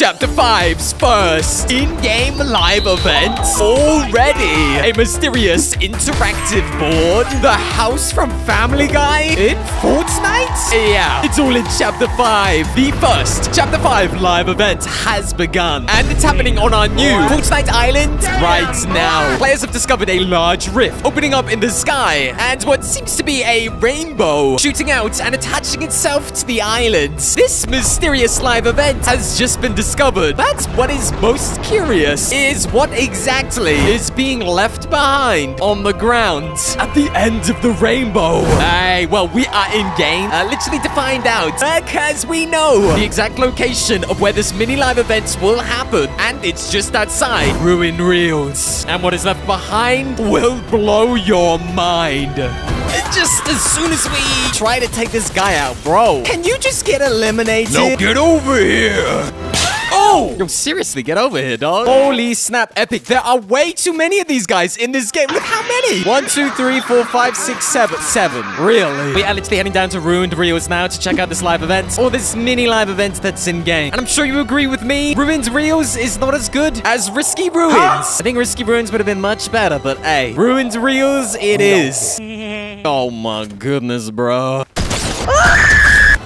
Chapter 5's first in-game live event already. A mysterious interactive board. The house from Family Guy in Fortnite? Yeah, it's all in Chapter 5. The first Chapter 5 live event has begun. And it's happening on our new Fortnite island right now. Players have discovered a large rift opening up in the sky. And what seems to be a rainbow shooting out and attaching itself to the island. This mysterious live event has just been discovered. That's what is most curious, is what exactly is being left behind on the ground at the end of the rainbow. Hey, well, we are in game literally to find out, because we know the exact location of where this mini live event will happen, and it's just outside Ruin Reels. And what is left behind will blow your mind. Just as soon as we try to take this guy out, bro. Can you just get eliminated? No, get over here. Oh! Yo, seriously, get over here, dog. Holy snap, epic. There are way too many of these guys in this game. Look how many. 1, 2, 3, 4, 5, 6, 7. Really? We are literally heading down to Ruined Reels now to check out this live event, or this mini live event that's in-game. And I'm sure you agree with me, Ruined Reels is not as good as Risky Ruins. Huh? I think Risky Ruins would have been much better, but hey, Ruined Reels it is. Oh my goodness, bro.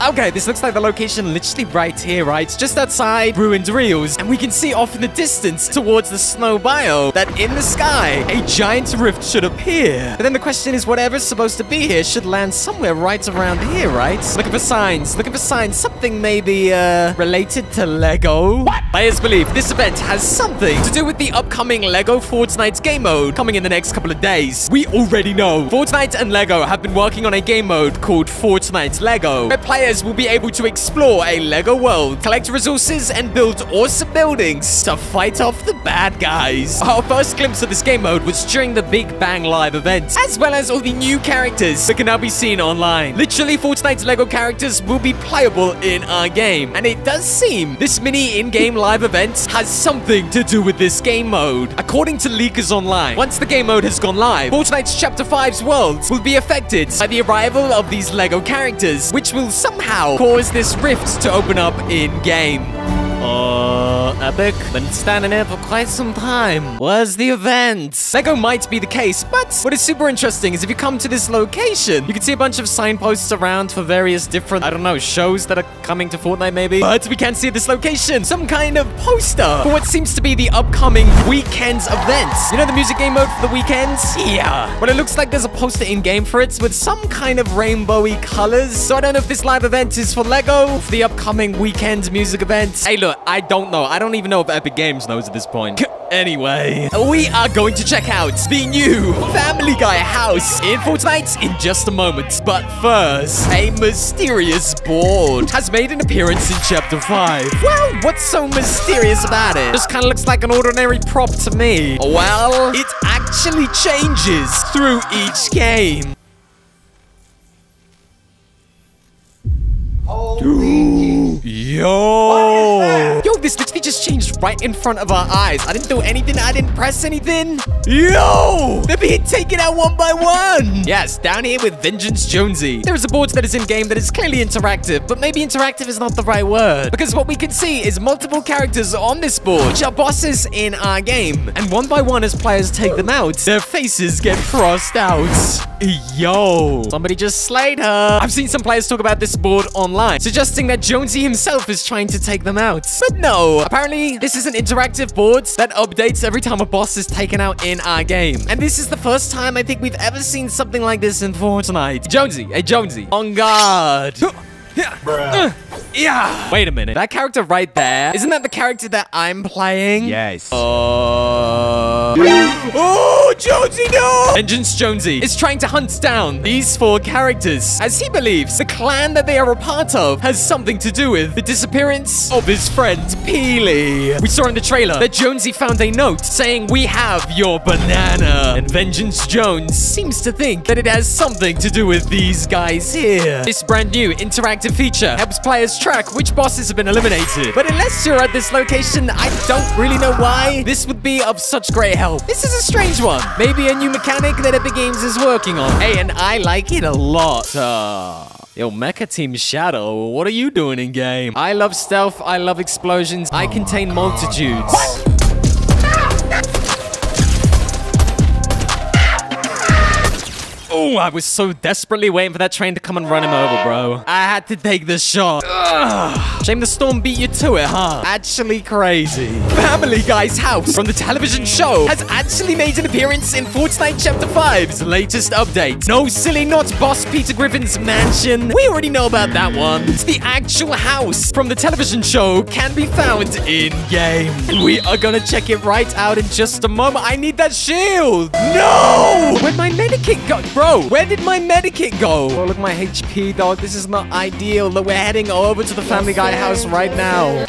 Okay, this looks like the location literally right here, right? Just outside Ruined Reels. And we can see off in the distance towards the snow biome that in the sky, a giant rift should appear. But then the question is, whatever's supposed to be here should land somewhere right around here, right? Looking for signs. Looking for signs. Something maybe related to LEGO. What? Players believe this event has something to do with the upcoming LEGO Fortnite game mode coming in the next couple of days. We already know. Fortnite and LEGO have been working on a game mode called Fortnite LEGO, where players will be able to explore a LEGO world, collect resources, and build awesome buildings to fight off the bad guys. Our first glimpse of this game mode was during the Big Bang Live event, as well as all the new characters that can now be seen online. Literally, Fortnite's LEGO characters will be playable in our game, and it does seem this mini in-game live event has something to do with this game mode. According to leakers online, once the game mode has gone live, Fortnite's Chapter 5's world will be affected by the arrival of these LEGO characters, which will somehow cause this rift to open up in-game. Epic. Been standing there for quite some time. Where's the event? LEGO might be the case, but what is super interesting is if you come to this location, you can see a bunch of signposts around for various different, I don't know, shows that are coming to Fortnite maybe. But we can see at this location some kind of poster for what seems to be the upcoming weekend's events. You know the music game mode for the weekends? Yeah. Well, it looks like there's a poster in-game for it with some kind of rainbowy colors. So I don't know if this live event is for LEGO, for the upcoming weekend music events. Hey, look, I don't know. I don't even know if Epic Games knows at this point. Anyway, we are going to check out the new Family Guy house in Fortnite in just a moment. But first, a mysterious board has made an appearance in Chapter 5. Well, what's so mysterious about it? Just kind of looks like an ordinary prop to me. Well, it actually changes through each game. Holy... Yo! Yo, this literally just changed right in front of our eyes. I didn't do anything. I didn't press anything. Yo! They're being taken out one by one. Yes, down here with Vengeance Jonesy. There is a board that is in-game that is clearly interactive, but maybe interactive is not the right word. Because what we can see is multiple characters on this board, which are bosses in our game. And one by one, as players take them out, their faces get crossed out. Yo! Somebody just slayed her. I've seen some players talk about this board online, suggesting that Jonesy himself is trying to take them out. But no, apparently this is an interactive board that updates every time a boss is taken out in our game. And this is the first time I think we've ever seen something like this in Fortnite. Jonesy, hey Jonesy, on guard. Yeah. Wait a minute. That character right there, isn't that the character that I'm playing? Yes. Oh, Jonesy, no! Vengeance Jonesy is trying to hunt down these four characters, as he believes the clan that they are a part of has something to do with the disappearance of his friend, Peely. We saw in the trailer that Jonesy found a note saying, "We have your banana." And Vengeance Jones seems to think that it has something to do with these guys here. This brand new interactive feature helps players track which bosses have been eliminated. But unless you're at this location, I don't really know why this would be of such great help. This is a strange one. Maybe a new mechanic that Epic Games is working on. Hey, and I like it a lot. Yo, Mecha Team Shadow, what are you doing in game? I love stealth, I love explosions, I contain multitudes. Oh, I was so desperately waiting for that train to come and run him over, bro. I had to take the shot. Ugh. Shame the storm beat you to it, huh? Actually crazy. Family Guy's house from the television show has actually made an appearance in Fortnite Chapter 5's latest update. No silly not boss Peter Griffin's mansion. We already know about that one. It's the actual house from the television show can be found in-game. And we are gonna check it right out in just a moment. I need that shield! No! Where'd my medikit go? Bro, where did my medikit go? Oh, look at my HP, dog. This is not ideal. Look, we're heading over to the Family Guy house right now.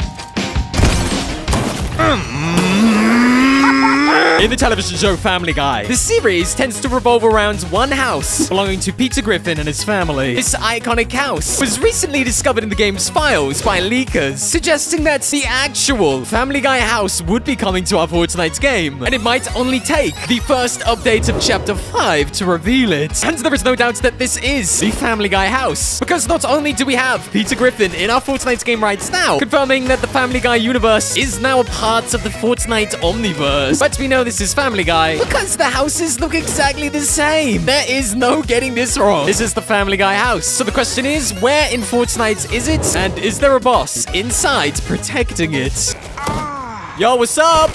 In the television show Family Guy, the series tends to revolve around one house belonging to Peter Griffin and his family. This iconic house was recently discovered in the game's files by leakers, suggesting that the actual Family Guy house would be coming to our Fortnite game, and it might only take the first update of Chapter 5 to reveal it. And there is no doubt that this is the Family Guy house, because not only do we have Peter Griffin in our Fortnite game right now, confirming that the Family Guy universe is now a part of the Fortnite Omniverse, but we know this is Family Guy because the houses look exactly the same. There is no getting this wrong. This is the Family Guy house. So the question is, where in Fortnite is it? And is there a boss inside protecting it? Yo, what's up?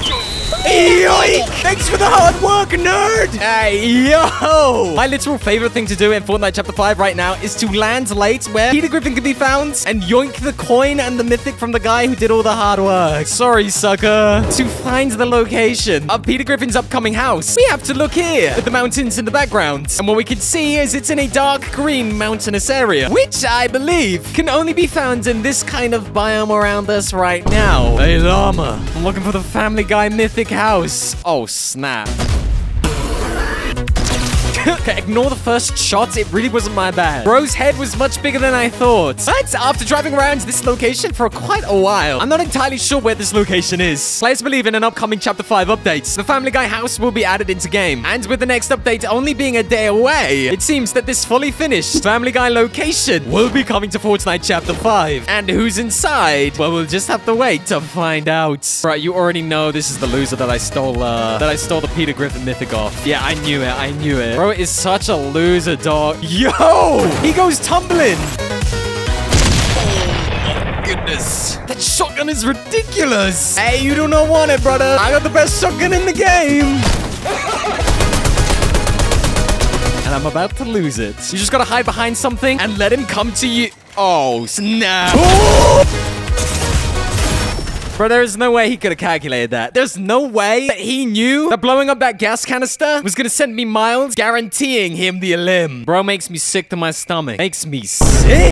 Yoink! Thanks for the hard work, nerd! Hey, yo! My literal favorite thing to do in Fortnite Chapter 5 right now is to land late where Peter Griffin can be found and yoink the coin and the mythic from the guy who did all the hard work. Sorry, sucker. To find the location of Peter Griffin's upcoming house, we have to look here at the mountains in the background. And what we can see is it's in a dark green mountainous area, which I believe can only be found in this kind of biome around us right now. Hey, llama. I'm looking for the Family Guy mythic house. Oh, snap. Okay, ignore the first shot. It really wasn't my bad. Bro's head was much bigger than I thought. But after driving around this location for quite a while, I'm not entirely sure where this location is. Players believe in an upcoming Chapter 5 update, the Family Guy house will be added into game. And with the next update only being a day away, it seems that this fully finished Family Guy location will be coming to Fortnite Chapter 5. And who's inside? Well, we'll just have to wait to find out. Right, you already know this is the loser that I stole the Peter Griffin mythic off. Yeah, I knew it. I knew it. Bro is such a loser, dog. Yo! He goes tumbling! Oh, my goodness. That shotgun is ridiculous! Hey, you do not want it, brother. I got the best shotgun in the game! And I'm about to lose it. You just gotta hide behind something and let him come to you. Oh, snap! Ooh! Bro, there is no way he could have calculated that. There's no way that he knew that blowing up that gas canister was gonna send me miles, guaranteeing him the limb. Bro makes me sick to my stomach. Makes me sick.